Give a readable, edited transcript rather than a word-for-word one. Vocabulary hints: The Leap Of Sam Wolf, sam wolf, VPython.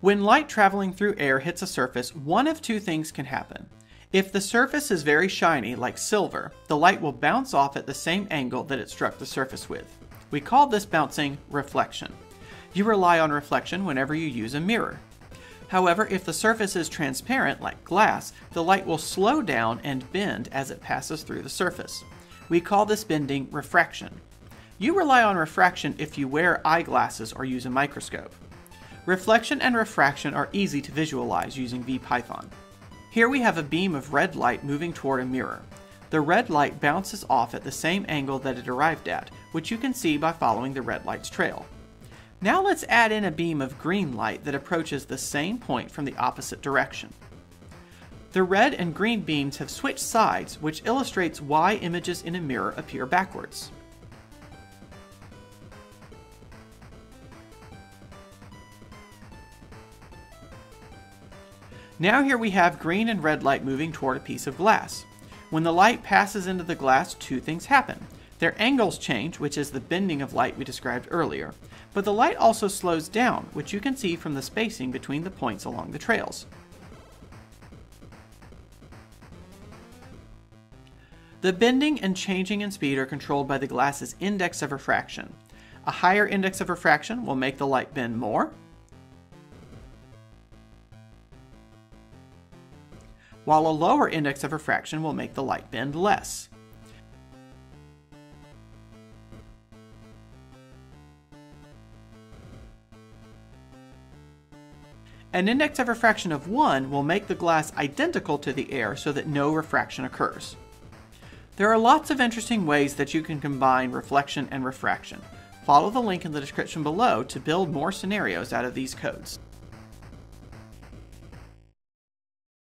When light traveling through air hits a surface, one of two things can happen. If the surface is very shiny, like silver, the light will bounce off at the same angle that it struck the surface with. We call this bouncing reflection. You rely on reflection whenever you use a mirror. However, if the surface is transparent, like glass, the light will slow down and bend as it passes through the surface. We call this bending refraction. You rely on refraction if you wear eyeglasses or use a microscope. Reflection and refraction are easy to visualize using VPython. Here we have a beam of red light moving toward a mirror. The red light bounces off at the same angle that it arrived at, which you can see by following the red light's trail. Now let's add in a beam of green light that approaches the same point from the opposite direction. The red and green beams have switched sides, which illustrates why images in a mirror appear backwards. Now here we have green and red light moving toward a piece of glass. When the light passes into the glass, two things happen. Their angles change, which is the bending of light we described earlier, but the light also slows down, which you can see from the spacing between the points along the trails. The bending and changing in speed are controlled by the glass's index of refraction. A higher index of refraction will make the light bend more, while a lower index of refraction will make the light bend less. An index of refraction of 1 will make the glass identical to the air so that no refraction occurs. There are lots of interesting ways that you can combine reflection and refraction. Follow the link in the description below to build more scenarios out of these codes.